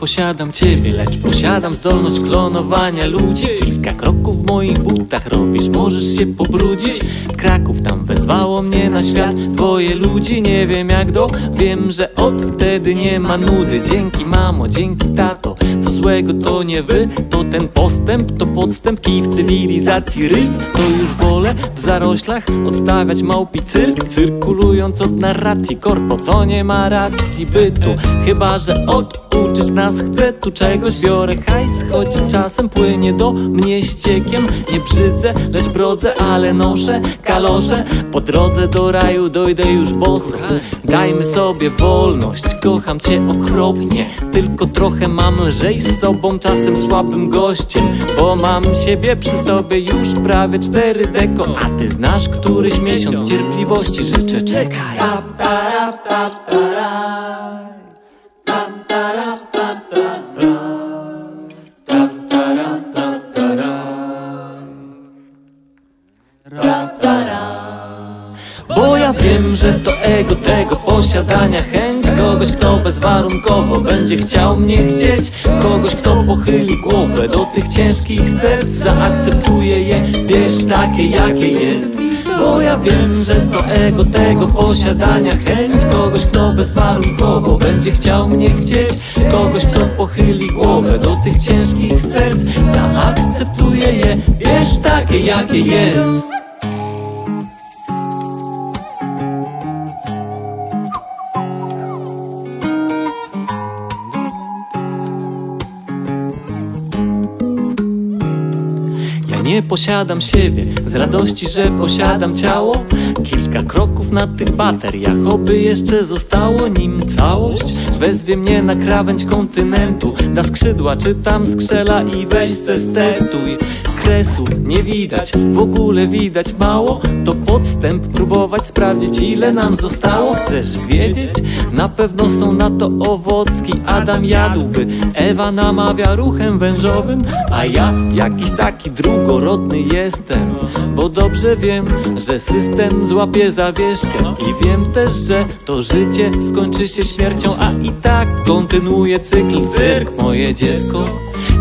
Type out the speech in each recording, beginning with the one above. posiadam ciebie, lecz posiadam zdolność klonowania ludzi. Kilka kroków w moich butach robisz, możesz się pobrudzić. Kraków tam wezwało mnie na świat dwoje ludzi, nie wiem jak do, wiem, że od wtedy nie ma nudy. Dzięki mamo, dzięki tato, co złego to nie wy, to ten postęp, to podstęp, kij w cywilizacji ryj. To już wolę w zaroślach odstawiać małpi cyrk, cyrkulując od narracji korpo, co nie ma racji bytu. Chyba że oduczyć nas chce tu czegoś, biorę hajs, choć czasem płynie do mnie ściekiem. Nie brzydzę, lecz brodzę, ale noszę kalosze. Po drodze do raju dojdę już boso. Dajmy sobie wolność, kocham cię okropnie, tylko trochę mam lżej z sobą, czasem słabym gościem, bo mam siebie przy sobie już prawie 4 deko. A ty znasz któryś miesiąc, cierpliwości życzę, czekaj. Bo ja wiem, że to ego tego posiadania, chęć kogoś, kto bezwarunkowo będzie chciał mnie chcieć, kogoś, kto pochyli głowę do tych ciężkich serc, zaakceptuje je, wiesz, takie jakie jest. Bo ja wiem, że to ego tego posiadania, chęć kogoś, kto bezwarunkowo będzie chciał mnie chcieć, kogoś, kto pochyli głowę do tych ciężkich serc, zaakceptuje je, wiesz, takie jakie jest. Nie posiadam siebie z radości, że posiadam ciało. Kilka kroków na tych bateriach, oby jeszcze zostało nim całość. Wezwie mnie na krawędź kontynentu, da skrzydła czy tam skrzela i weź se stestuj. Kresu nie widać, w ogóle widać mało, to podstęp, próbować sprawdzić ile nam zostało. Chcesz wiedzieć? Na pewno są na to owocki. Adam jadłby, Ewa namawia ruchem wężowym, a ja jakiś taki drugorodny jestem, bo dobrze wiem, że system złapie zawieszkę i wiem też, że to życie skończy się śmiercią, a i tak kontynuuje cykl cyrk. Moje dziecko,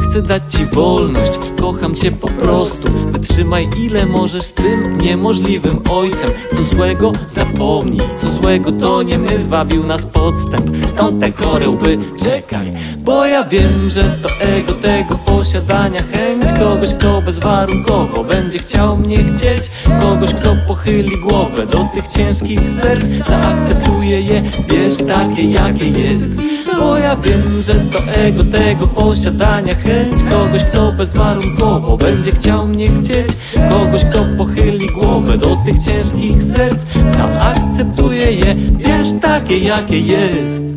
chcę dać ci wolność, kocham cię po prostu, wytrzymaj ile możesz z tym niemożliwym ojcem. Co złego zapomnij, co złego to nie my, zwabił nas podstęp, stąd te chore łby, czekaj. Bo ja wiem, że to ego tego posiadania, chęć kogoś, kto bezwarunkowo będzie chciał mnie chcieć, kogoś, kto pochyli głowę do tych ciężkich serc, zaakceptuje je, wiesz, takie jakie jest. Bo ja wiem, że to ego tego posiadania, chęć kogoś, kto bezwarunkowo będzie chciał mnie chcieć, kogoś, kto pochyli głowę do tych ciężkich serc, sam akceptuje je, wiesz, takie jakie jest.